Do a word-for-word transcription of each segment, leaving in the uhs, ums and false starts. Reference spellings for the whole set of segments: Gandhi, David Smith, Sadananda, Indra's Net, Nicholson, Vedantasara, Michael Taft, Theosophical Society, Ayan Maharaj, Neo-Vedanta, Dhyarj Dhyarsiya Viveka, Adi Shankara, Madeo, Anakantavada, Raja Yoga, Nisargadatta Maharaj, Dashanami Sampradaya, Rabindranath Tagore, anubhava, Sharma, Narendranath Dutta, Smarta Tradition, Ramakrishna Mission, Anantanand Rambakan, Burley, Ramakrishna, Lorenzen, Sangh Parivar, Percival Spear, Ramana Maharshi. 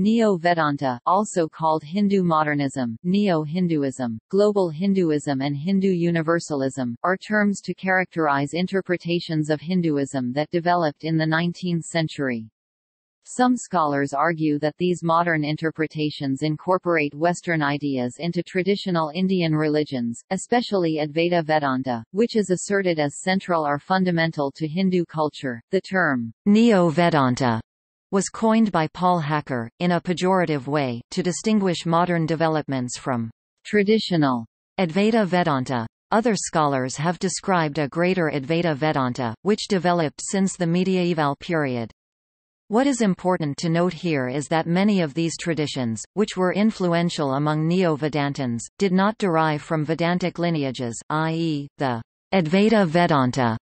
Neo-Vedanta, also called Hindu modernism, Neo-Hinduism, global Hinduism and Hindu universalism, are terms to characterize interpretations of Hinduism that developed in the nineteenth century. Some scholars argue that these modern interpretations incorporate Western ideas into traditional Indian religions, especially Advaita Vedanta, which is asserted as central or fundamental to Hindu culture. The term, Neo-Vedanta, was coined by Paul Hacker, in a pejorative way, to distinguish modern developments from traditional Advaita Vedanta. Other scholars have described a greater Advaita Vedanta, which developed since the medieval period. What is important to note here is that many of these traditions, which were influential among Neo-Vedantins, did not derive from Vedantic lineages, that is, the Advaita Vedanta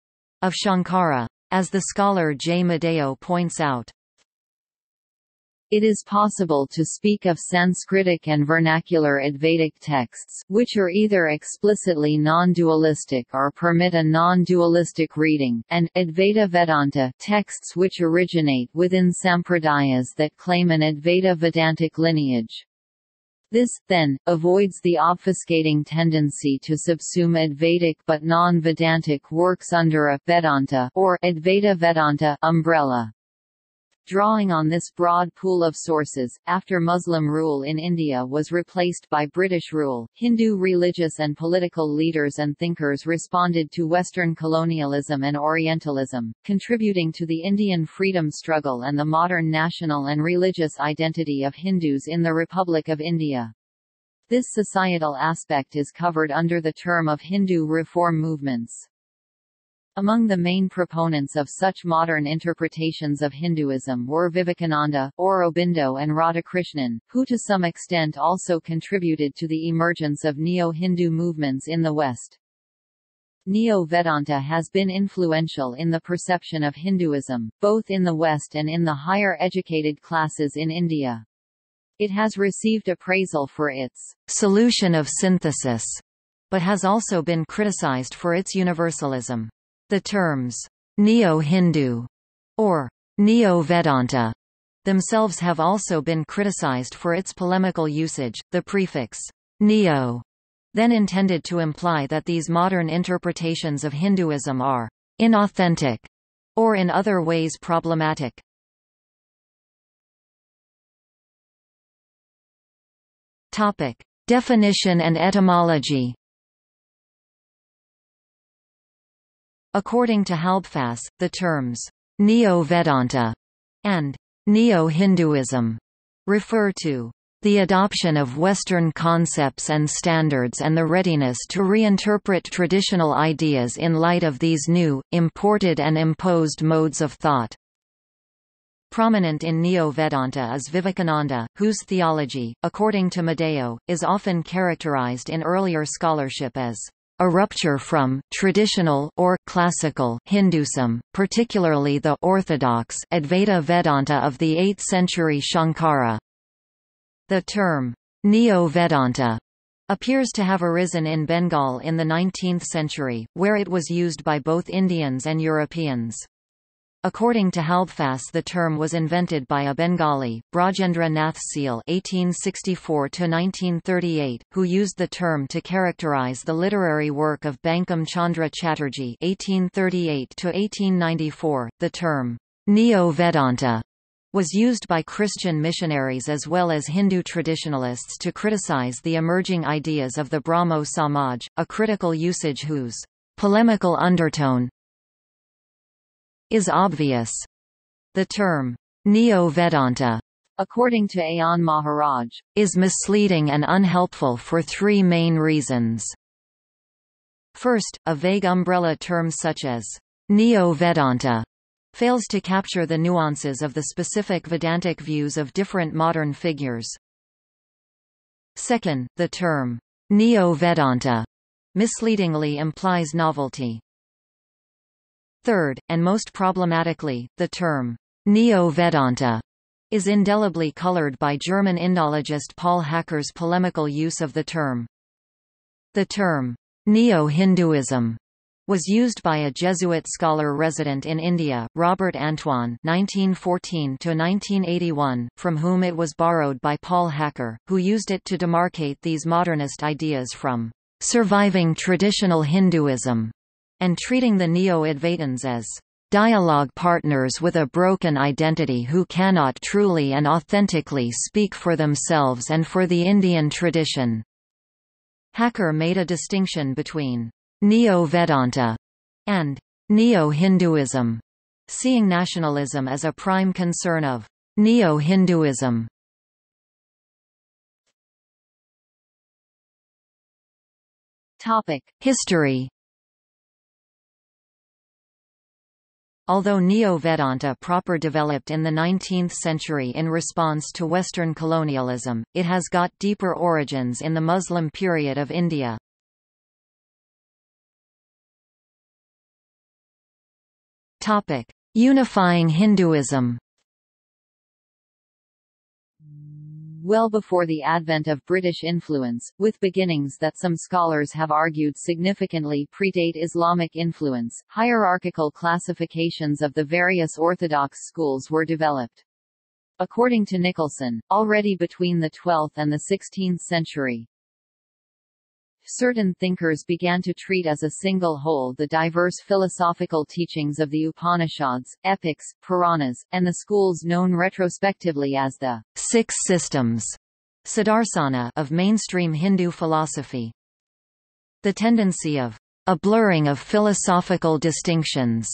of Shankara, as the scholar J. Madeo points out. It is possible to speak of Sanskritic and vernacular Advaitic texts, which are either explicitly non-dualistic or permit a non-dualistic reading, and Advaita Vedanta texts which originate within sampradayas that claim an Advaita Vedantic lineage. This, then, avoids the obfuscating tendency to subsume Advaitic but non-Vedantic works under a Vedanta or Advaita Vedanta umbrella. Drawing on this broad pool of sources, after Muslim rule in India was replaced by British rule, Hindu religious and political leaders and thinkers responded to Western colonialism and Orientalism, contributing to the Indian freedom struggle and the modern national and religious identity of Hindus in the Republic of India. This societal aspect is covered under the term of Hindu reform movements. Among the main proponents of such modern interpretations of Hinduism were Vivekananda, Aurobindo and Radhakrishnan, who to some extent also contributed to the emergence of neo-Hindu movements in the West. Neo-Vedanta has been influential in the perception of Hinduism, both in the West and in the higher educated classes in India. It has received appraisal for its solution of synthesis, but has also been criticized for its universalism. The terms, Neo-Hindu, or Neo-Vedanta, themselves have also been criticized for its polemical usage. The prefix, Neo, then intended to imply that these modern interpretations of Hinduism are inauthentic, or in other ways problematic. Topic. Definition and etymology. According to Halbfass, the terms Neo-Vedanta and Neo-Hinduism refer to the adoption of Western concepts and standards and the readiness to reinterpret traditional ideas in light of these new, imported and imposed modes of thought. Prominent in Neo-Vedanta is Vivekananda, whose theology, according to Madeo, is often characterized in earlier scholarship as a rupture from traditional or classical Hinduism, particularly the orthodox Advaita Vedanta of the eighth century Shankara. The term Neo-Vedanta appears to have arisen in Bengal in the nineteenth century, where it was used by both Indians and Europeans. According to Halbfass, the term was invented by a Bengali, Brajendra Nath Seal (eighteen sixty-four to nineteen thirty-eight), who used the term to characterize the literary work of Bankim Chandra Chattopadhyaya (eighteen thirty-eight to eighteen ninety-four). The term Neo-Vedanta was used by Christian missionaries as well as Hindu traditionalists to criticize the emerging ideas of the Brahmo Samaj, a critical usage whose polemical undertone is obvious. The term, Neo-Vedanta, according to Ayan Maharaj, is misleading and unhelpful for three main reasons. First, a vague umbrella term such as Neo-Vedanta fails to capture the nuances of the specific Vedantic views of different modern figures. Second, the term, Neo-Vedanta, misleadingly implies novelty. Third, and most problematically, the term, Neo-Vedanta, is indelibly colored by German Indologist Paul Hacker's polemical use of the term. The term, Neo-Hinduism, was used by a Jesuit scholar resident in India, Robert Antoine nineteen fourteen to nineteen eighty-one, from whom it was borrowed by Paul Hacker, who used it to demarcate these modernist ideas from surviving traditional Hinduism and treating the Neo-Advaitins as dialogue partners with a broken identity who cannot truly and authentically speak for themselves and for the Indian tradition. Hacker made a distinction between Neo-Vedanta and Neo-Hinduism, seeing nationalism as a prime concern of Neo-Hinduism. History. Although Neo-Vedanta proper developed in the nineteenth century in response to Western colonialism, it has got deeper origins in the Muslim period of India. Topic: Unifying Hinduism. Well before the advent of British influence, with beginnings that some scholars have argued significantly predate Islamic influence, hierarchical classifications of the various orthodox schools were developed. According to Nicholson, already between the twelfth and the sixteenth century, certain thinkers began to treat as a single whole the diverse philosophical teachings of the Upanishads, epics, Puranas, and the schools known retrospectively as the Six Systems Siddharsana of mainstream Hindu philosophy. The tendency of a blurring of philosophical distinctions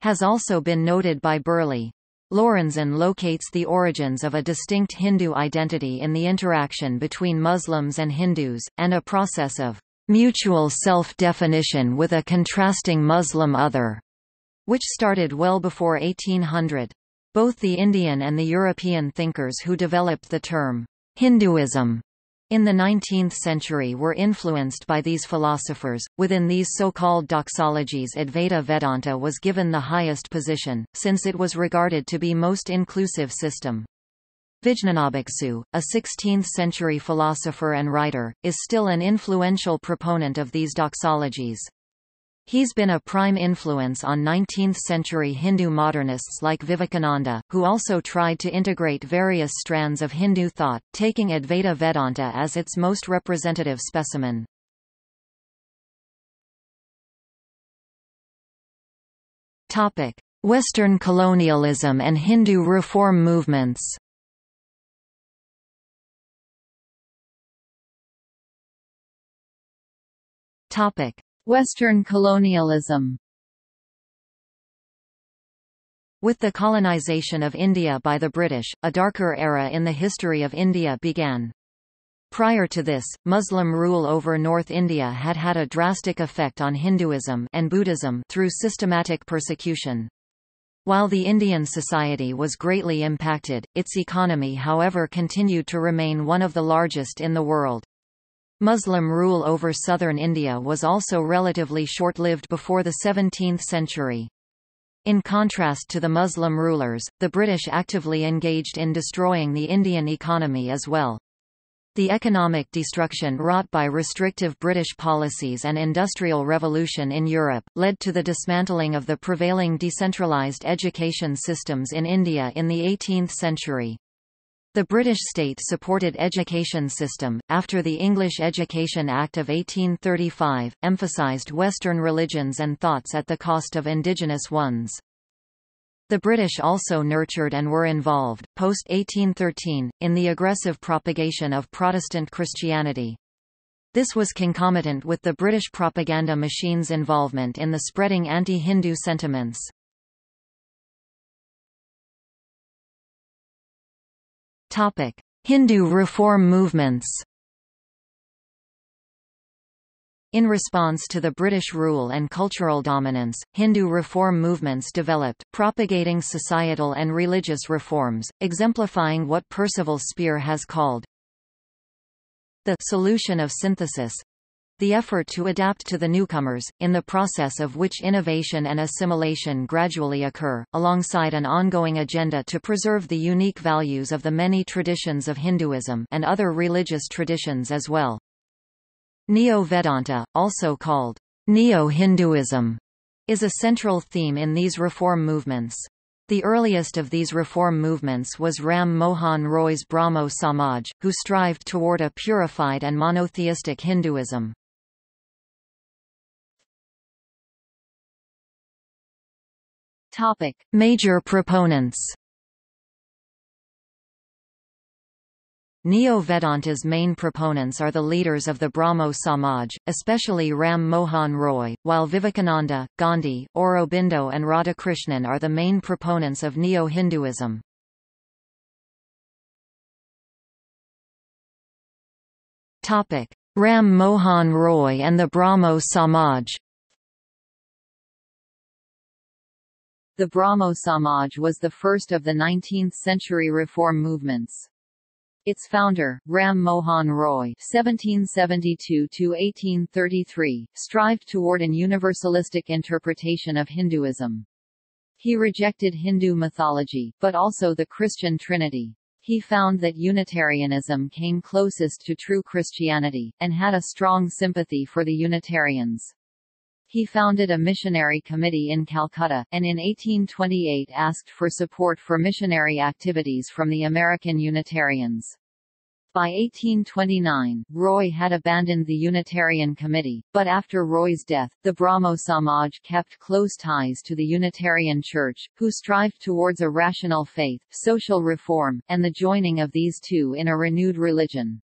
has also been noted by Burley. Lorenzen locates the origins of a distinct Hindu identity in the interaction between Muslims and Hindus, and a process of mutual self-definition with a contrasting Muslim other, which started well before eighteen hundred. Both the Indian and the European thinkers who developed the term Hinduism in the nineteenth century were influenced by these philosophers. Within these so-called doxologies, Advaita Vedanta was given the highest position, since it was regarded to be most inclusive system. Vijñanabhikṣu, a sixteenth century philosopher and writer, is still an influential proponent of these doxologies. He's been a prime influence on nineteenth century Hindu modernists like Vivekananda, who also tried to integrate various strands of Hindu thought, taking Advaita Vedanta as its most representative specimen. Topic: Western colonialism and Hindu reform movements. Topic: Western colonialism. With the colonization of India by the British, a darker era in the history of India began. Prior to this, Muslim rule over North India had had a drastic effect on Hinduism and Buddhism through systematic persecution. While the Indian society was greatly impacted, its economy, however, continued to remain one of the largest in the world. Muslim rule over southern India was also relatively short-lived before the seventeenth century. In contrast to the Muslim rulers, the British actively engaged in destroying the Indian economy as well. The economic destruction wrought by restrictive British policies and industrial revolution in Europe led to the dismantling of the prevailing decentralized education systems in India in the eighteenth century. The British state-supported education system, after the English Education Act of eighteen thirty-five, emphasized Western religions and thoughts at the cost of indigenous ones. The British also nurtured and were involved, post-eighteen thirteen, in the aggressive propagation of Protestant Christianity. This was concomitant with the British propaganda machine's involvement in the spreading anti-Hindu sentiments. Topic: Hindu reform movements. In response to the British rule and cultural dominance, Hindu reform movements developed, propagating societal and religious reforms, exemplifying what Percival Spear has called the solution of synthesis, the effort to adapt to the newcomers, in the process of which innovation and assimilation gradually occur, alongside an ongoing agenda to preserve the unique values of the many traditions of Hinduism and other religious traditions as well. Neo-Vedanta, also called Neo-Hinduism is a central theme in these reform movements. The earliest of these reform movements was Ram Mohan Roy's Brahmo Samaj, who strived toward a purified and monotheistic Hinduism. Topic: Major proponents. Neo-Vedanta's main proponents are the leaders of the Brahmo Samaj, especially Ram Mohan Roy, while Vivekananda, Gandhi, Aurobindo and Radhakrishnan are the main proponents of Neo-Hinduism. Ram Mohan Roy and the Brahmo Samaj. The Brahmo Samaj was the first of the nineteenth century reform movements. Its founder, Ram Mohan Roy (seventeen seventy-two to eighteen thirty-three), strived toward an universalistic interpretation of Hinduism. He rejected Hindu mythology, but also the Christian Trinity. He found that Unitarianism came closest to true Christianity, and had a strong sympathy for the Unitarians. He founded a missionary committee in Calcutta, and in eighteen twenty-eight asked for support for missionary activities from the American Unitarians. By eighteen twenty-nine, Roy had abandoned the Unitarian Committee, but after Roy's death, the Brahmo Samaj kept close ties to the Unitarian Church, who strived towards a rational faith, social reform, and the joining of these two in a renewed religion.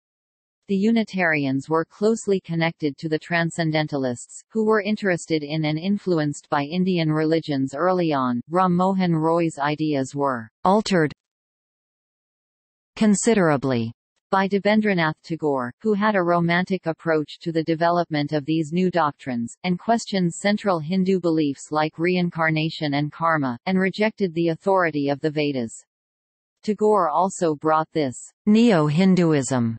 The Unitarians were closely connected to the Transcendentalists, who were interested in and influenced by Indian religions early on. Ram Mohan Roy's ideas were altered considerably by Debendranath Tagore, who had a romantic approach to the development of these new doctrines, and questioned central Hindu beliefs like reincarnation and karma, and rejected the authority of the Vedas. Tagore also brought this neo-Hinduism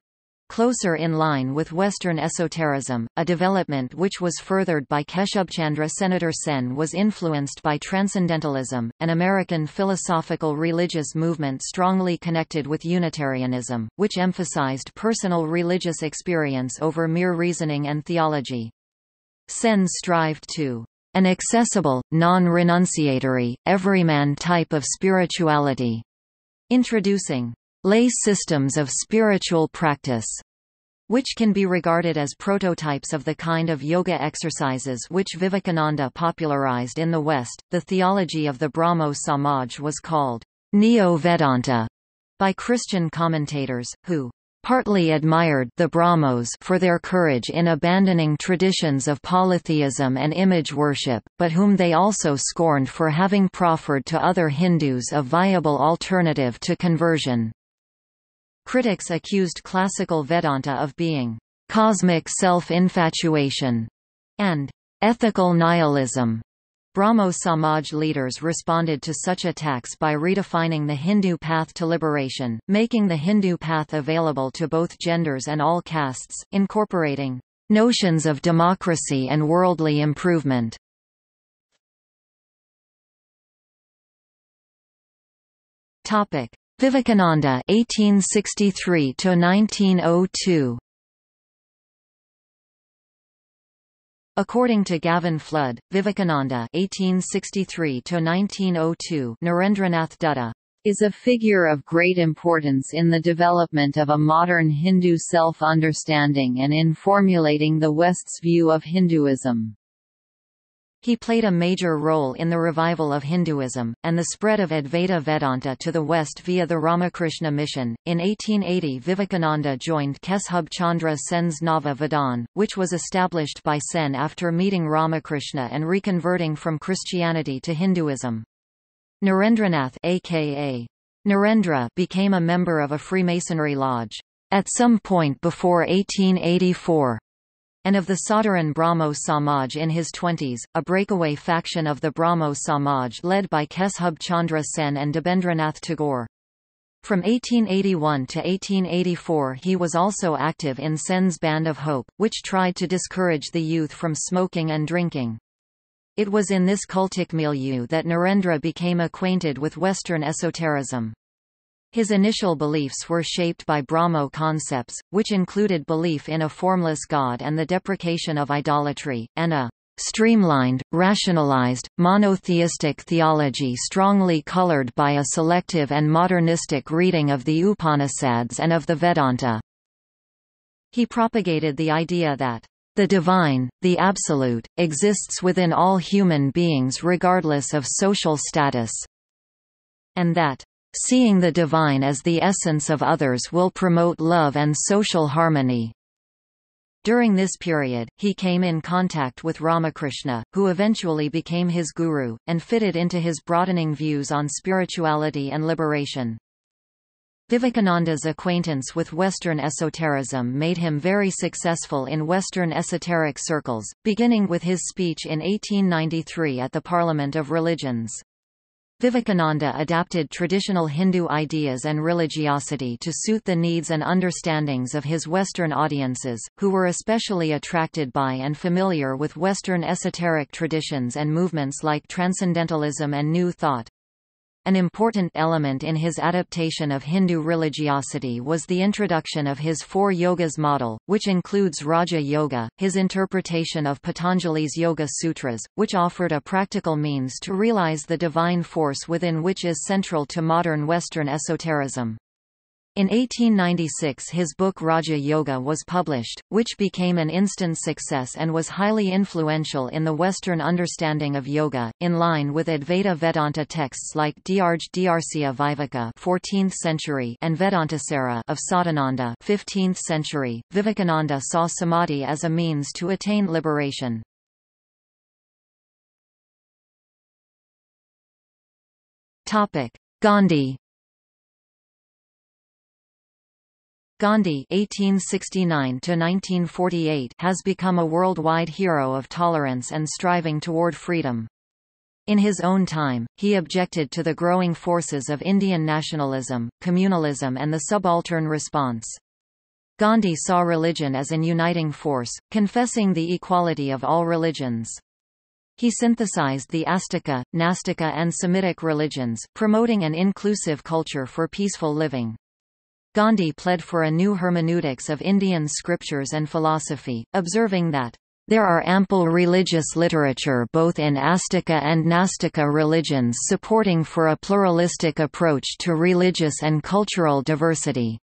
closer in line with Western esotericism, a development which was furthered by Keshub Chandra Sen was influenced by Transcendentalism, an American philosophical religious movement strongly connected with Unitarianism, which emphasized personal religious experience over mere reasoning and theology. Sen strived to an accessible, non-renunciatory, everyman type of spirituality, introducing lay systems of spiritual practice, which can be regarded as prototypes of the kind of yoga exercises which Vivekananda popularized in the West. The theology of the Brahmo Samaj was called Neo-Vedanta by Christian commentators, who partly admired the Brahmos for their courage in abandoning traditions of polytheism and image worship, but whom they also scorned for having proffered to other Hindus a viable alternative to conversion. Critics accused classical Vedanta of being cosmic self-infatuation and ethical nihilism. Brahmo Samaj leaders responded to such attacks by redefining the Hindu path to liberation, making the Hindu path available to both genders and all castes, incorporating notions of democracy and worldly improvement. Topic: Vivekananda eighteen sixty-three to nineteen oh two. According to Gavin Flood, Vivekananda eighteen sixty-three to nineteen oh two, Narendranath Dutta is a figure of great importance in the development of a modern Hindu self-understanding and in formulating the West's view of Hinduism. He played a major role in the revival of Hinduism, and the spread of Advaita Vedanta to the West via the Ramakrishna Mission. In eighteen eighty, Vivekananda joined Keshub Chandra Sen's Nava Vedan, which was established by Sen after meeting Ramakrishna and reconverting from Christianity to Hinduism. Narendranath, aka Narendra, became a member of a Freemasonry lodge at some point before eighteen eighty-four. And of the Sadharan Brahmo Samaj in his twenties, a breakaway faction of the Brahmo Samaj led by Keshub Chandra Sen and Debendranath Tagore. From eighteen eighty-one to eighteen eighty-four he was also active in Sen's Band of Hope, which tried to discourage the youth from smoking and drinking. It was in this cultic milieu that Narendra became acquainted with Western esotericism. His initial beliefs were shaped by Brahmo concepts, which included belief in a formless God and the deprecation of idolatry, and a streamlined, rationalized, monotheistic theology strongly colored by a selective and modernistic reading of the Upanishads and of the Vedanta. He propagated the idea that the divine, the absolute, exists within all human beings regardless of social status, and that seeing the divine as the essence of others will promote love and social harmony. During this period, he came in contact with Ramakrishna, who eventually became his guru, and fitted into his broadening views on spirituality and liberation. Vivekananda's acquaintance with Western esotericism made him very successful in Western esoteric circles, beginning with his speech in eighteen ninety-three at the Parliament of Religions. Vivekananda adapted traditional Hindu ideas and religiosity to suit the needs and understandings of his Western audiences, who were especially attracted by and familiar with Western esoteric traditions and movements like transcendentalism and New Thought. An important element in his adaptation of Hindu religiosity was the introduction of his Four Yogas model, which includes Raja Yoga, his interpretation of Patanjali's Yoga Sutras, which offered a practical means to realize the divine force within, which is central to modern Western esotericism. In eighteen ninety-six his book Raja Yoga was published, which became an instant success and was highly influential in the Western understanding of yoga, in line with Advaita Vedanta texts like Dhyarj Dhyarsiya Viveka (fourteenth century) and Vedantasara of Sadananda (fifteenth century). Vivekananda saw samadhi as a means to attain liberation. Topic: Gandhi. Gandhi (eighteen sixty-nine to nineteen forty-eight) has become a worldwide hero of tolerance and striving toward freedom. In his own time, he objected to the growing forces of Indian nationalism, communalism and the subaltern response. Gandhi saw religion as an uniting force, confessing the equality of all religions. He synthesized the Astika, Nastika and Semitic religions, promoting an inclusive culture for peaceful living. Gandhi pled for a new hermeneutics of Indian scriptures and philosophy, observing that, "...there are ample religious literature both in Astika and Nastika religions supporting for a pluralistic approach to religious and cultural diversity."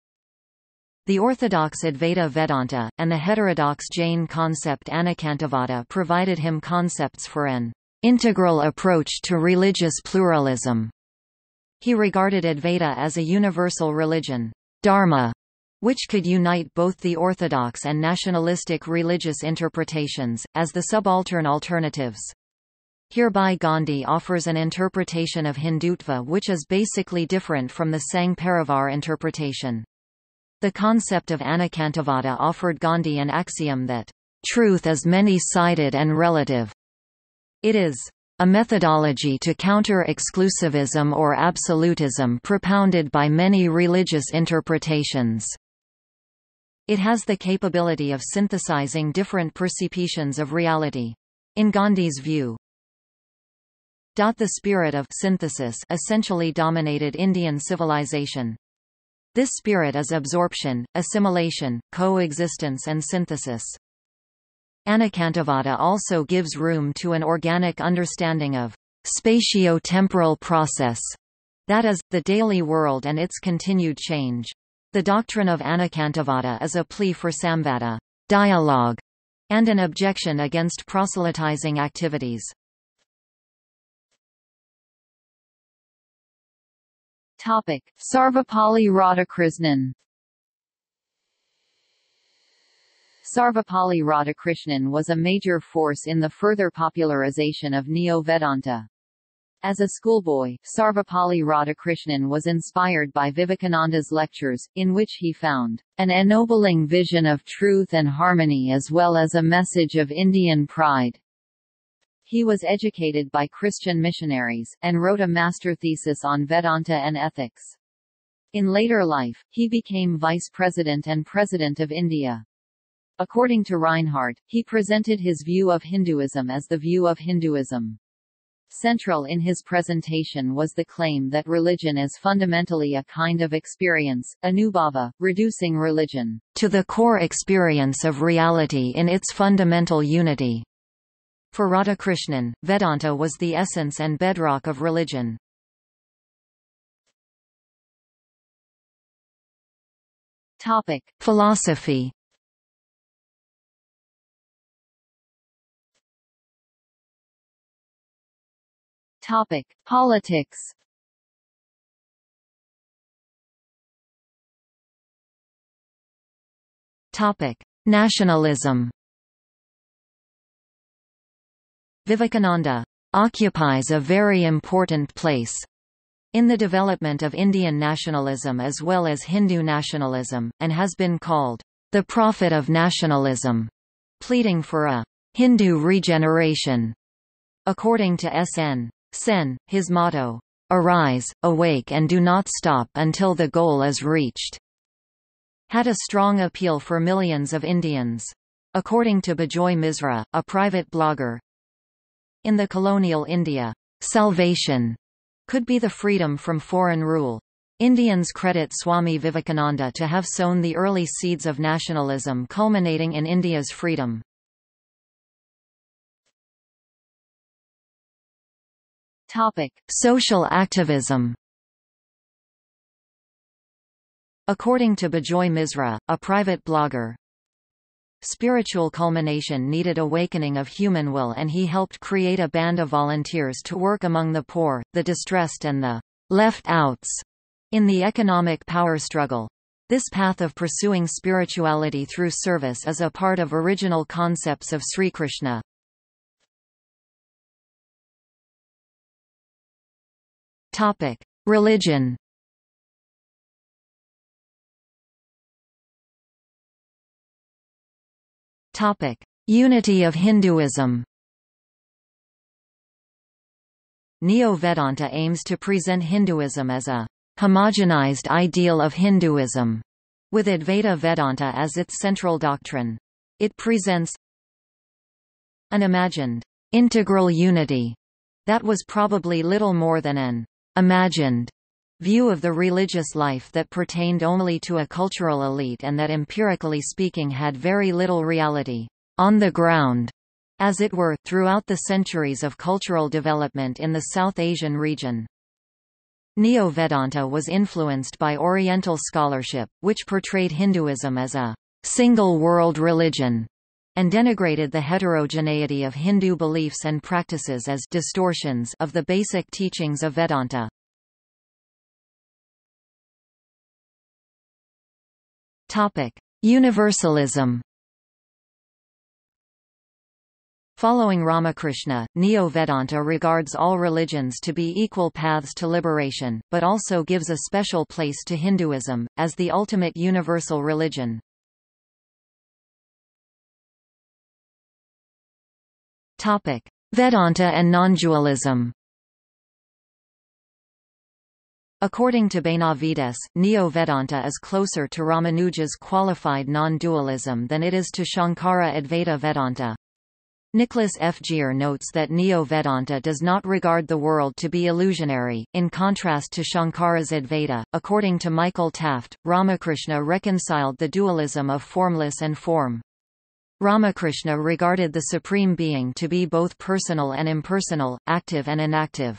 The orthodox Advaita Vedanta, and the heterodox Jain concept Anakantavada provided him concepts for an "...integral approach to religious pluralism." He regarded Advaita as a universal religion. Dharma, which could unite both the orthodox and nationalistic religious interpretations, as the subaltern alternatives. Hereby Gandhi offers an interpretation of Hindutva which is basically different from the Sangh Parivar interpretation. The concept of Anakantavada offered Gandhi an axiom that, "Truth is many-sided and relative. It is a methodology to counter exclusivism or absolutism propounded by many religious interpretations. It has the capability of synthesizing different perceptions of reality." In Gandhi's view, the spirit of synthesis essentially dominated Indian civilization. This spirit is absorption, assimilation, coexistence and synthesis. Anakantavada also gives room to an organic understanding of spatio-temporal process, that is, the daily world and its continued change. The doctrine of Anakantavada is a plea for samvada, dialogue, and an objection against proselytizing activities. Topic: Sarvepalli Radhakrishnan. Sarvepalli Radhakrishnan was a major force in the further popularization of Neo-Vedanta. As a schoolboy, Sarvepalli Radhakrishnan was inspired by Vivekananda's lectures, in which he found an ennobling vision of truth and harmony as well as a message of Indian pride. He was educated by Christian missionaries, and wrote a master thesis on Vedanta and ethics. In later life, he became Vice President and President of India. According to Reinhardt, he presented his view of Hinduism as the view of Hinduism. Central in his presentation was the claim that religion is fundamentally a kind of experience, anubhava, reducing religion to the core experience of reality in its fundamental unity. For Radhakrishnan, Vedanta was the essence and bedrock of religion. Topic: Philosophy. Topic: Politics. Topic: Nationalism. Vivekananda occupies a very important place in the development of Indian nationalism as well as Hindu nationalism, and has been called the prophet of nationalism, pleading for a Hindu regeneration. According to S N Sen, his motto, "Arise, awake and do not stop until the goal is reached," had a strong appeal for millions of Indians. According to Bajoy Misra, a private blogger, in the colonial India, salvation could be the freedom from foreign rule. Indians credit Swami Vivekananda to have sown the early seeds of nationalism culminating in India's freedom. Topic: Social activism. According to Bajoy Misra, a private blogger, spiritual culmination needed awakening of human will, and he helped create a band of volunteers to work among the poor, the distressed and the left-outs in the economic power struggle. This path of pursuing spirituality through service is a part of original concepts of Sri Krishna. Topic: Religion. Topic: Unity of Hinduism. Neo-Vedanta aims to present Hinduism as a homogenized ideal of Hinduism, with Advaita Vedanta as its central doctrine. It presents an imagined integral unity that was probably little more than an imagined view of the religious life that pertained only to a cultural elite and that empirically speaking had very little reality on the ground, as it were, throughout the centuries of cultural development in the South Asian region. Neo-Vedanta was influenced by Oriental scholarship, which portrayed Hinduism as a single-world religion and denigrated the heterogeneity of Hindu beliefs and practices as distortions of the basic teachings of Vedanta. Topic: Universalism. Following Ramakrishna, Neo-Vedanta regards all religions to be equal paths to liberation, but also gives a special place to Hinduism, as the ultimate universal religion. Topic: Vedanta and non-dualism. According to Benavides, Neo-Vedanta is closer to Ramanuja's qualified non-dualism than it is to Shankara Advaita Vedanta. Nicholas F. Gere notes that Neo-Vedanta does not regard the world to be illusionary, in contrast to Shankara's Advaita. According to Michael Taft, Ramakrishna reconciled the dualism of formless and form. Ramakrishna regarded the Supreme Being to be both personal and impersonal, active and inactive.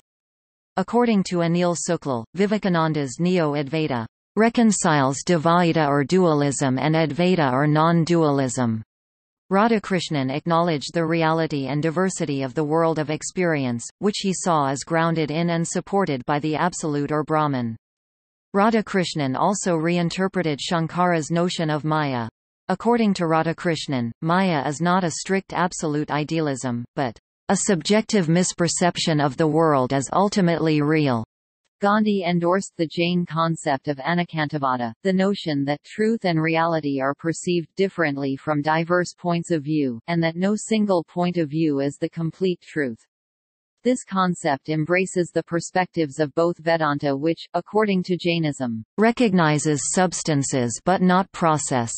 According to Anil Suklal, Vivekananda's Neo-Advaita reconciles Dvaita or dualism and Advaita or non-dualism. Radhakrishnan acknowledged the reality and diversity of the world of experience, which he saw as grounded in and supported by the Absolute or Brahman. Radhakrishnan also reinterpreted Shankara's notion of Maya. According to Radhakrishnan, Maya is not a strict absolute idealism, but a subjective misperception of the world as ultimately real. Gandhi endorsed the Jain concept of anakantavada, the notion that truth and reality are perceived differently from diverse points of view, and that no single point of view is the complete truth. This concept embraces the perspectives of both Vedanta, which, according to Jainism, recognizes substances but not process,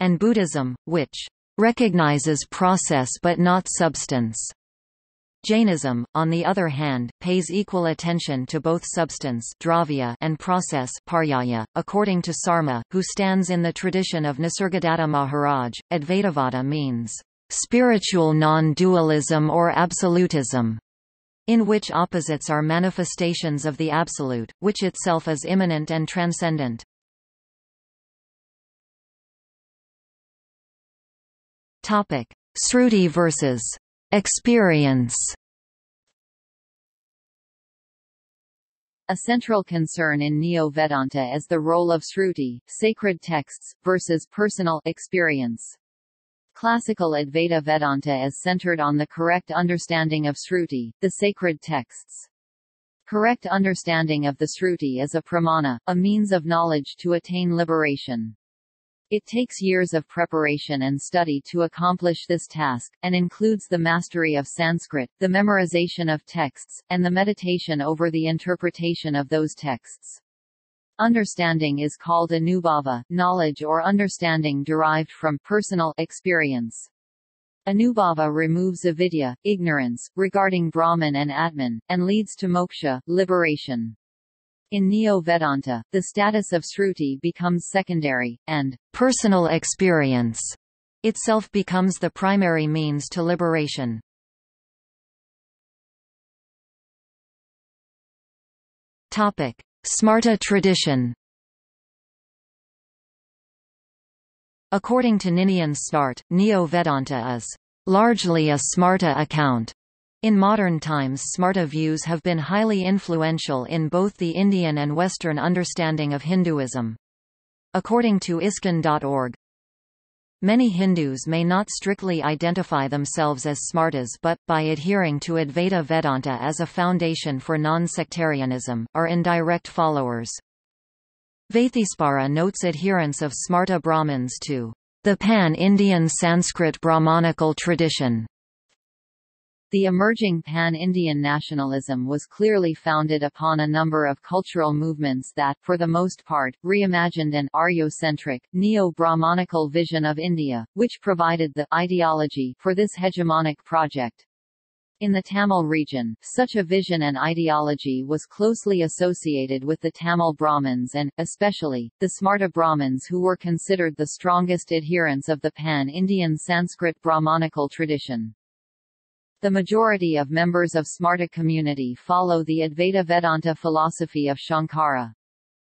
and Buddhism, which recognizes process but not substance. Jainism, on the other hand, pays equal attention to both substance dravya and process paryaya. According to Sarma, who stands in the tradition of Nisargadatta Maharaj, Advaitavada means spiritual non-dualism or absolutism, in which opposites are manifestations of the absolute, which itself is immanent and transcendent. Topic: Sruti versus experience. A central concern in Neo-Vedanta is the role of Sruti, sacred texts, versus personal experience. Classical Advaita Vedanta is centered on the correct understanding of Sruti, the sacred texts. Correct understanding of the Sruti is a pramana, a means of knowledge to attain liberation. It takes years of preparation and study to accomplish this task, and includes the mastery of Sanskrit, the memorization of texts, and the meditation over the interpretation of those texts. Understanding is called anubhava, knowledge or understanding derived from personal experience. Anubhava removes avidya, ignorance, regarding Brahman and Atman, and leads to moksha, liberation. In Neo-Vedanta, the status of Sruti becomes secondary, and personal experience itself becomes the primary means to liberation. Topic: Smarta tradition. According to Ninian Smarta, Neo-Vedanta is largely a Smarta account. In modern times, Smarta views have been highly influential in both the Indian and Western understanding of Hinduism. According to ISKCON dot org, many Hindus may not strictly identify themselves as Smartas but, by adhering to Advaita Vedanta as a foundation for non-sectarianism, are indirect followers. Vaithispara notes adherence of Smarta Brahmins to the pan-Indian Sanskrit Brahmanical tradition. The emerging pan-Indian nationalism was clearly founded upon a number of cultural movements that, for the most part, reimagined an Aryo-centric, neo-Brahmanical vision of India, which provided the ideology for this hegemonic project. In the Tamil region, such a vision and ideology was closely associated with the Tamil Brahmins and, especially, the Smarta Brahmins, who were considered the strongest adherents of the pan-Indian Sanskrit Brahmanical tradition. The majority of members of Smarta community follow the Advaita Vedanta philosophy of Shankara.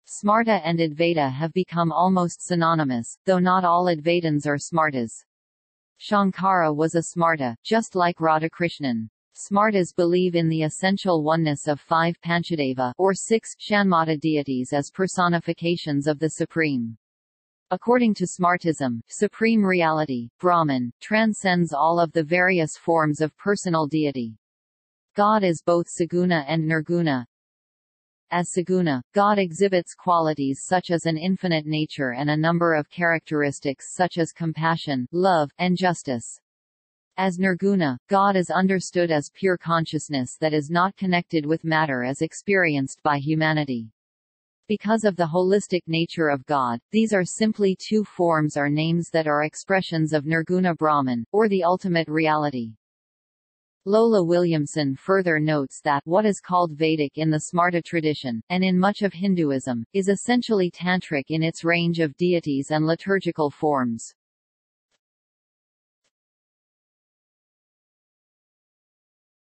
Smarta and Advaita have become almost synonymous, though not all Advaitins are Smartas. Shankara was a Smarta, just like Radhakrishnan. Smartas believe in the essential oneness of five Panchadeva or six Shanmata deities as personifications of the Supreme. According to Smartism, supreme reality, Brahman, transcends all of the various forms of personal deity. God is both saguna and nirguna. As saguna, God exhibits qualities such as an infinite nature and a number of characteristics such as compassion, love, and justice. As nirguna, God is understood as pure consciousness that is not connected with matter as experienced by humanity. Because of the holistic nature of God, these are simply two forms or names that are expressions of Nirguna Brahman, or the ultimate reality. Lola Williamson further notes that what is called Vedic in the Smarta tradition, and in much of Hinduism, is essentially Tantric in its range of deities and liturgical forms.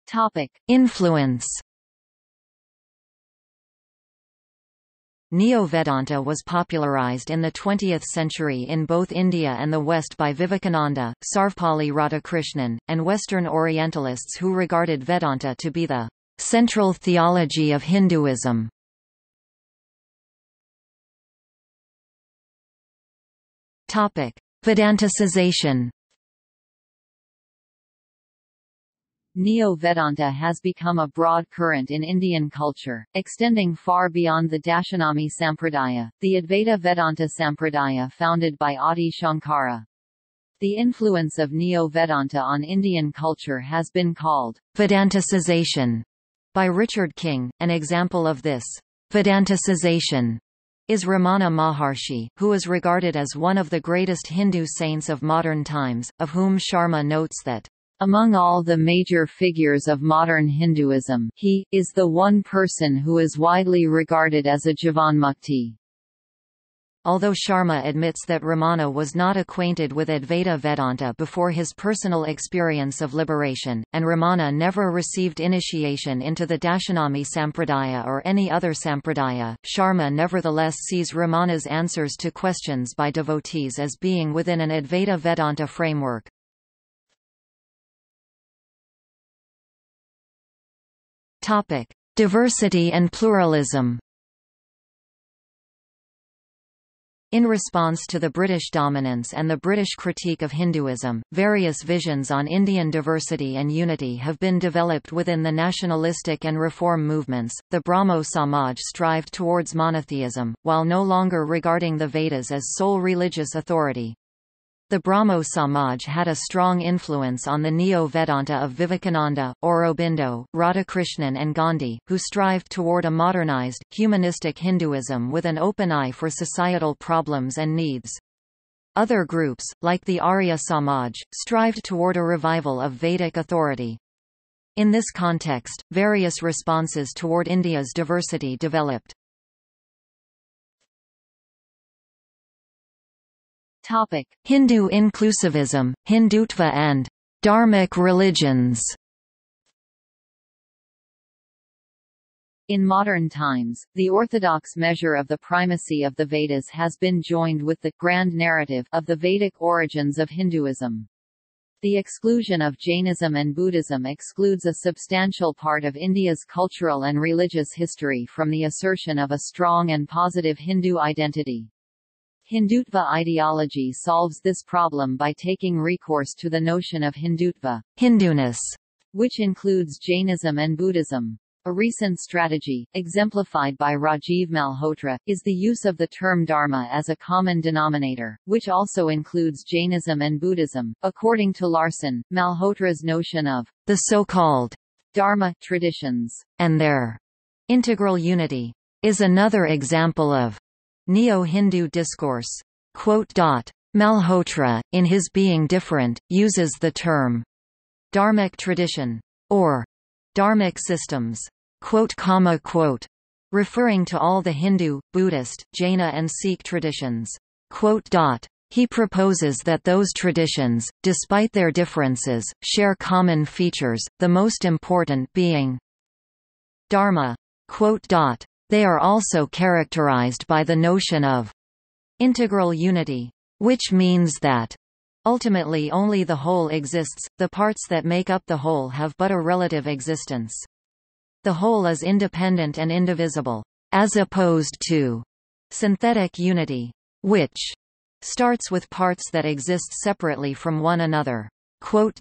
Topic: Influence. Neo-Vedanta was popularized in the twentieth century in both India and the West by Vivekananda, Sarvepalli Radhakrishnan, and Western Orientalists who regarded Vedanta to be the central theology of Hinduism. Topic: Vedanticization. Neo-Vedanta has become a broad current in Indian culture, extending far beyond the Dashanami Sampradaya, the Advaita Vedanta Sampradaya founded by Adi Shankara. The influence of Neo-Vedanta on Indian culture has been called Vedanticization by Richard King. An example of this Vedanticization is Ramana Maharshi, who is regarded as one of the greatest Hindu saints of modern times, of whom Sharma notes that among all the major figures of modern Hinduism, he is the one person who is widely regarded as a Jivanmukti. although Sharma admits that Ramana was not acquainted with Advaita Vedanta before his personal experience of liberation, and Ramana never received initiation into the Dashanami Sampradaya or any other Sampradaya, Sharma nevertheless sees Ramana's answers to questions by devotees as being within an Advaita Vedanta framework. Topic: Diversity and pluralism. In response to the British dominance and the British critique of Hinduism, various visions on Indian diversity and unity have been developed within the nationalistic and reform movements. The Brahmo Samaj strived towards monotheism, while no longer regarding the Vedas as sole religious authority. The Brahmo Samaj had a strong influence on the Neo-Vedanta of Vivekananda, Aurobindo, Radhakrishnan and Gandhi, who strived toward a modernized, humanistic Hinduism with an open eye for societal problems and needs. Other groups, like the Arya Samaj, strived toward a revival of Vedic authority. In this context, various responses toward India's diversity developed. Topic: Hindu inclusivism, Hindutva and Dharmic religions. In modern times, the orthodox measure of the primacy of the Vedas has been joined with the grand narrative of the Vedic origins of Hinduism. The exclusion of Jainism and Buddhism excludes a substantial part of India's cultural and religious history from the assertion of a strong and positive Hindu identity. Hindutva ideology solves this problem by taking recourse to the notion of Hindutva, Hinduness, which includes Jainism and Buddhism. A recent strategy, exemplified by Rajiv Malhotra, is the use of the term Dharma as a common denominator, which also includes Jainism and Buddhism. According to Larson, Malhotra's notion of the so-called Dharma traditions and their integral unity is another example of Neo-Hindu discourse. Quote. Malhotra, in his Being Different, uses the term Dharmic tradition or Dharmic systems, quote, comma, quote, referring to all the Hindu, Buddhist, Jaina and Sikh traditions. Quote. He proposes that those traditions, despite their differences, share common features, the most important being Dharma. Quote. They are also characterized by the notion of integral unity, which means that ultimately only the whole exists, the parts that make up the whole have but a relative existence. The whole is independent and indivisible, as opposed to synthetic unity, which starts with parts that exist separately from one another. Quote.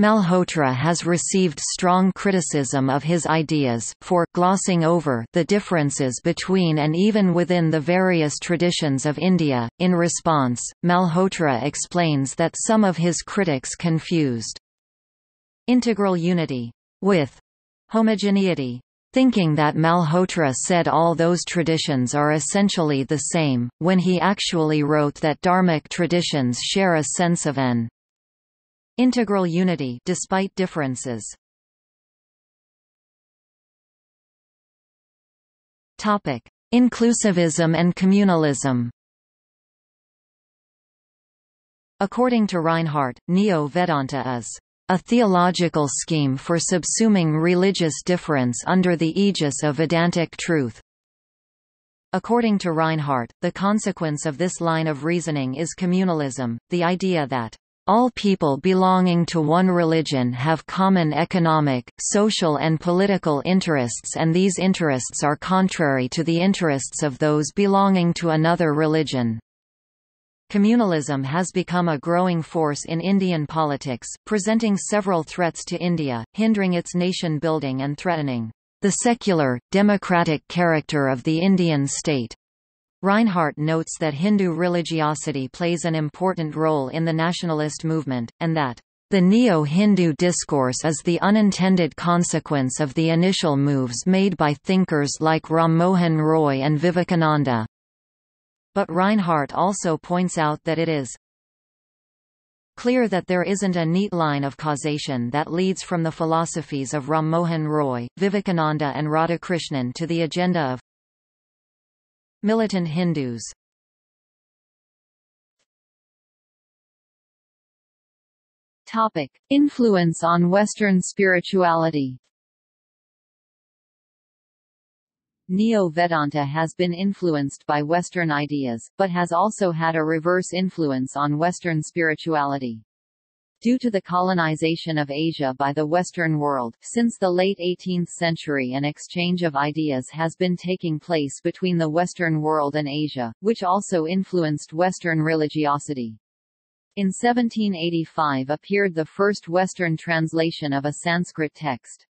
Malhotra has received strong criticism of his ideas for glossing over the differences between and even within the various traditions of India. In response, Malhotra explains that some of his critics confused integral unity with homogeneity, thinking that Malhotra said all those traditions are essentially the same, when he actually wrote that Dharmic traditions share a sense of an integral unity despite differences. Topic: Inclusivism and communalism. According to Reinhardt, Neo-Vedanta is a theological scheme for subsuming religious difference under the aegis of Vedantic truth. According to Reinhardt, the consequence of this line of reasoning is communalism, the idea that all people belonging to one religion have common economic, social and political interests, and these interests are contrary to the interests of those belonging to another religion. Communalism has become a growing force in Indian politics, presenting several threats to India, hindering its nation building and threatening the secular, democratic character of the Indian state. Reinhardt notes that Hindu religiosity plays an important role in the nationalist movement, and that the Neo-Hindu discourse is the unintended consequence of the initial moves made by thinkers like Ram Mohan Roy and Vivekananda. But Reinhardt also points out that it is clear that there isn't a neat line of causation that leads from the philosophies of Ram Mohan Roy, Vivekananda and Radhakrishnan to the agenda of militant Hindus. Topic: Influence on Western spirituality. Neo-Vedanta has been influenced by Western ideas, but has also had a reverse influence on Western spirituality. Due to the colonization of Asia by the Western world, since the late eighteenth century an exchange of ideas has been taking place between the Western world and Asia, which also influenced Western religiosity. In seventeen eighty-five appeared the first Western translation of a Sanskrit text.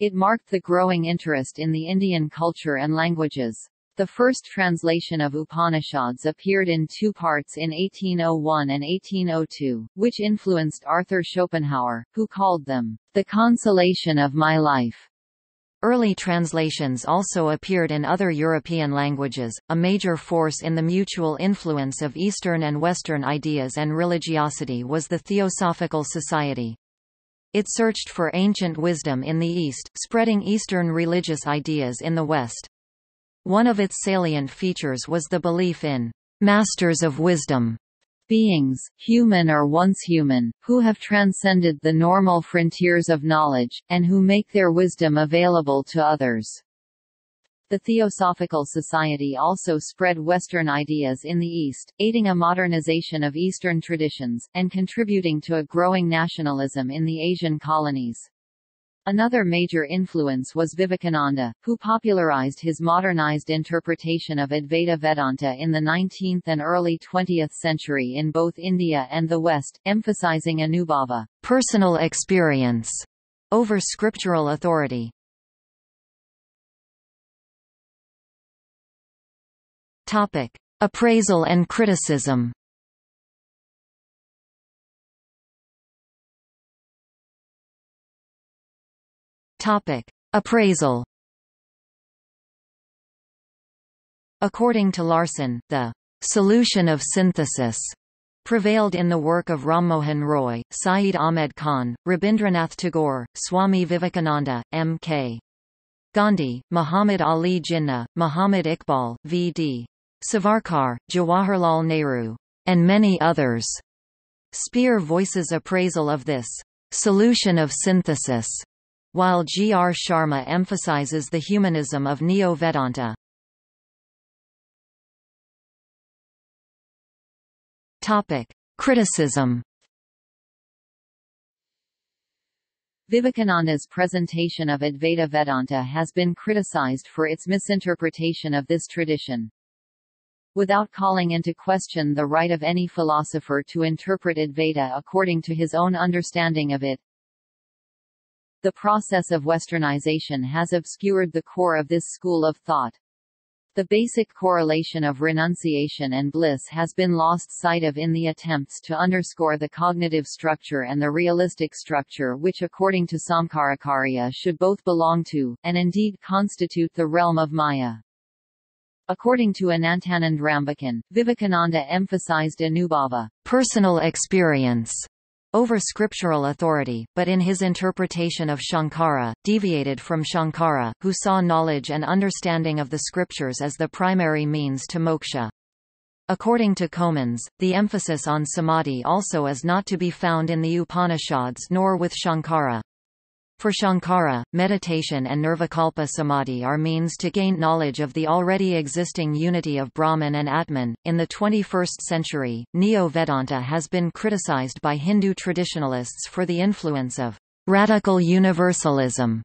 It marked the growing interest in the Indian culture and languages. The first translation of Upanishads appeared in two parts in eighteen oh one and eighteen oh two, which influenced Arthur Schopenhauer, who called them, "the consolation of my life." Early translations also appeared in other European languages, a major force in the mutual influence of Eastern and Western ideas and religiosity was the Theosophical Society. It searched for ancient wisdom in the East, spreading Eastern religious ideas in the West. One of its salient features was the belief in masters of wisdom, beings, human or once human, who have transcended the normal frontiers of knowledge, and who make their wisdom available to others. The Theosophical Society also spread Western ideas in the East, aiding a modernization of Eastern traditions, and contributing to a growing nationalism in the Asian colonies. Another major influence was Vivekananda, who popularized his modernized interpretation of Advaita Vedanta in the nineteenth and early twentieth century in both India and the West, emphasizing Anubhava, personal experience, over scriptural authority. Topic: Appraisal and criticism. Topic: Appraisal. According to Larson, the solution of synthesis prevailed in the work of Ram Mohan Roy, Syed Ahmed Khan, Rabindranath Tagore, Swami Vivekananda, M K Gandhi, Muhammad Ali Jinnah, Muhammad Iqbal, V D Savarkar, Jawaharlal Nehru, and many others. Spear voices appraisal of this solution of synthesis, while G R Sharma emphasizes the humanism of Neo-Vedanta. Topic: Criticism. Vivekananda's presentation of Advaita Vedanta has been criticized for its misinterpretation of this tradition. Without calling into question the right of any philosopher to interpret Advaita according to his own understanding of it, the process of westernization has obscured the core of this school of thought. The basic correlation of renunciation and bliss has been lost sight of in the attempts to underscore the cognitive structure and the realistic structure which according to Samkarakarya should both belong to, and indeed constitute the realm of Maya. According to Anantanand Rambakan, Vivekananda emphasized Anubhava, personal experience, over scriptural authority, but in his interpretation of Shankara, deviated from Shankara, who saw knowledge and understanding of the scriptures as the primary means to moksha. According to Comans, the emphasis on samadhi also is not to be found in the Upanishads nor with Shankara. For Shankara, meditation and nirvikalpa samadhi are means to gain knowledge of the already existing unity of Brahman and Atman. In the twenty-first century, Neo-Vedanta has been criticized by Hindu traditionalists for the influence of radical universalism,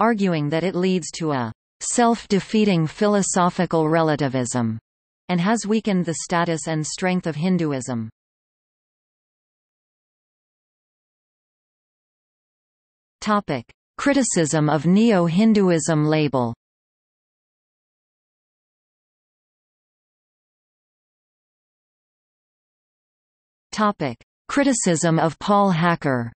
arguing that it leads to a self-defeating philosophical relativism, and has weakened the status and strength of Hinduism. Topic: Criticism of Neo-Hinduism label. Topic: Criticism of Paul Hacker.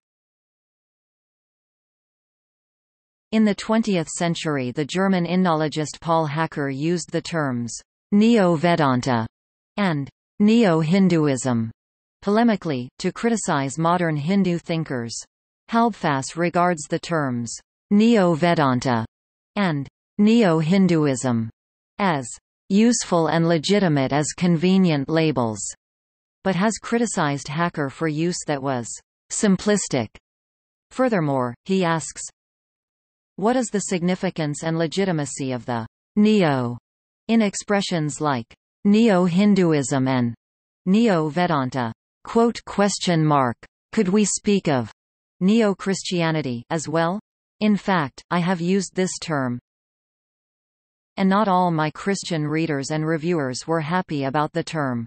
In the twentieth century, the German Innologist Paul Hacker used the terms Neo-Vedanta and Neo-Hinduism polemically to criticize modern Hindu thinkers. Halbfass regards the terms Neo-Vedanta and Neo-Hinduism as useful and legitimate as convenient labels, but has criticized Hacker for use that was simplistic. Furthermore, he asks, what is the significance and legitimacy of the neo in expressions like neo-Hinduism and neo-Vedanta? Quote question mark. Could we speak of neo-Christianity as well? In fact, I have used this term, and not all my Christian readers and reviewers were happy about the term.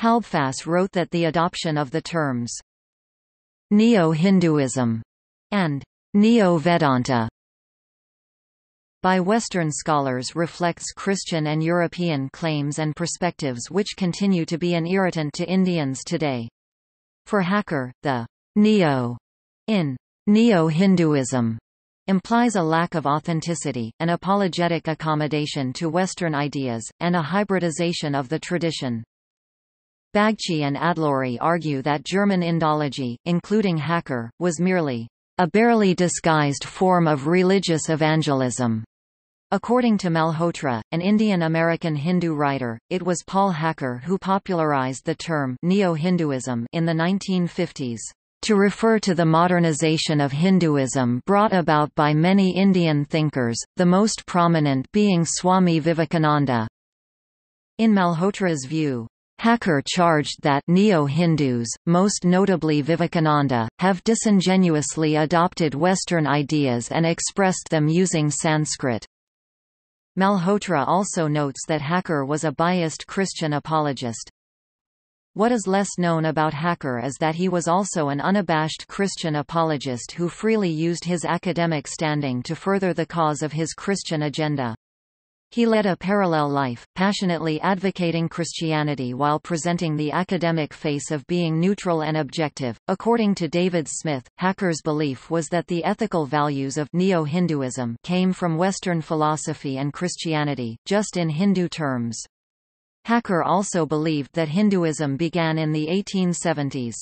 Halbfass wrote that the adoption of the terms neo-Hinduism and neo-Vedanta by Western scholars reflects Christian and European claims and perspectives which continue to be an irritant to Indians today. For Hacker, the neo in neo-Hinduism implies a lack of authenticity, an apologetic accommodation to Western ideas, and a hybridization of the tradition. Bagchi and Adlori argue that German Indology, including Hacker, was merely a barely disguised form of religious evangelism. According to Malhotra, an Indian-American Hindu writer, it was Paul Hacker who popularized the term neo-Hinduism in the nineteen fifties, to refer to the modernization of Hinduism brought about by many Indian thinkers, the most prominent being Swami Vivekananda. In Malhotra's view, Hacker charged that neo-Hindus, most notably Vivekananda, have disingenuously adopted Western ideas and expressed them using Sanskrit. Malhotra also notes that Hacker was a biased Christian apologist. What is less known about Hacker is that he was also an unabashed Christian apologist who freely used his academic standing to further the cause of his Christian agenda. He led a parallel life, passionately advocating Christianity while presenting the academic face of being neutral and objective. According to David Smith, Hacker's belief was that the ethical values of neo-Hinduism came from Western philosophy and Christianity, just in Hindu terms. Hacker also believed that Hinduism began in the eighteen seventies.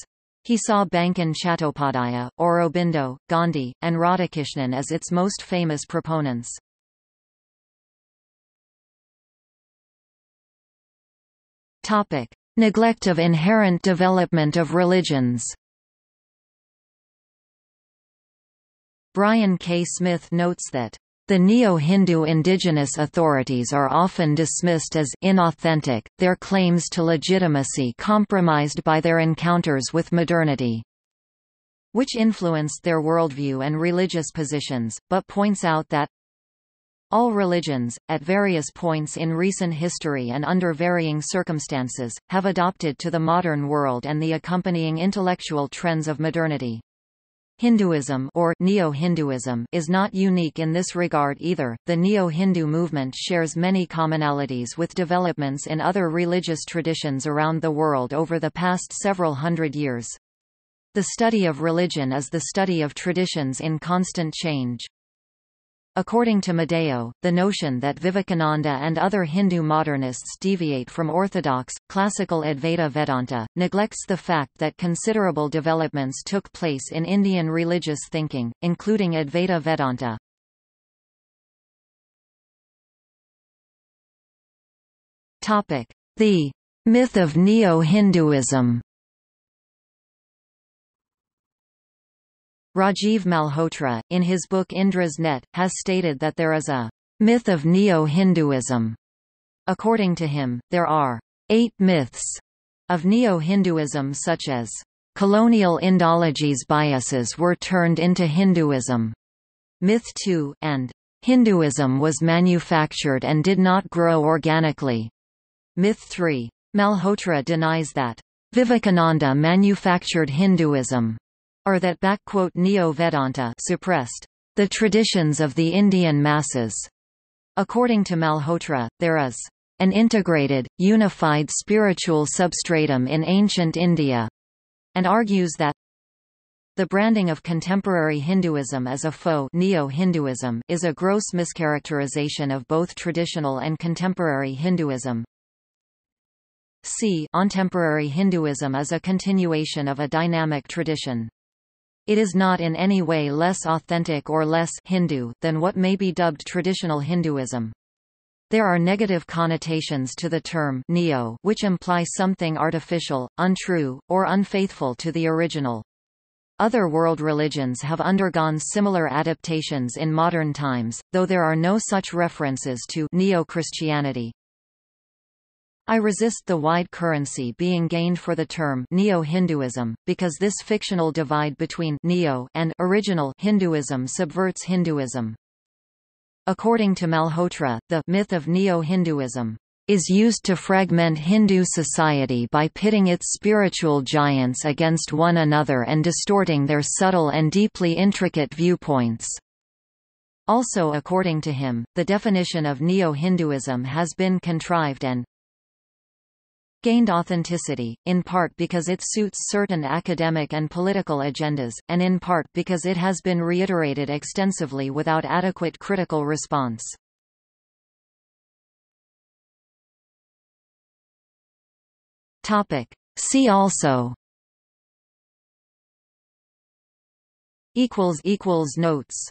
He saw Bankim Chattopadhyaya, Aurobindo, Gandhi, and Radhakrishnan as its most famous proponents. Topic: neglect of inherent development of religions. Brian K. Smith notes that the neo-Hindu indigenous authorities are often dismissed as inauthentic, their claims to legitimacy compromised by their encounters with modernity, which influenced their worldview and religious positions, but points out that all religions, at various points in recent history and under varying circumstances, have adopted to the modern world and the accompanying intellectual trends of modernity. Hinduism, or neo-Hinduism, is not unique in this regard either. The neo-Hindu movement shares many commonalities with developments in other religious traditions around the world over the past several hundred years. The study of religion is the study of traditions in constant change. According to Madeo, the notion that Vivekananda and other Hindu modernists deviate from orthodox, classical Advaita Vedanta, neglects the fact that considerable developments took place in Indian religious thinking, including Advaita Vedanta. The myth of neo-Hinduism. Rajiv Malhotra, in his book Indra's Net, has stated that there is a myth of neo-Hinduism. According to him, there are eight myths of neo-Hinduism, such as colonial Indology's biases were turned into Hinduism, myth two, and Hinduism was manufactured and did not grow organically, myth three. Malhotra denies that Vivekananda manufactured Hinduism, or that "neo-Vedanta" suppressed the traditions of the Indian masses. According to Malhotra, there is an integrated, unified spiritual substratum in ancient India, and argues that the branding of contemporary Hinduism as a faux neo-Hinduism is a gross mischaracterization of both traditional and contemporary Hinduism. C. Contemporary Hinduism is a continuation of a dynamic tradition. It is not in any way less authentic or less Hindu than what may be dubbed traditional Hinduism. There are negative connotations to the term neo, which imply something artificial, untrue, or unfaithful to the original. Other world religions have undergone similar adaptations in modern times, though there are no such references to neo-Christianity. I resist the wide currency being gained for the term neo-Hinduism, because this fictional divide between neo and original Hinduism subverts Hinduism. According to Malhotra, the myth of neo-Hinduism is used to fragment Hindu society by pitting its spiritual giants against one another and distorting their subtle and deeply intricate viewpoints. Also, according to him, the definition of neo-Hinduism has been contrived and gained authenticity, in part because it suits certain academic and political agendas, and in part because it has been reiterated extensively without adequate critical response. Topic. See also equals equals notes.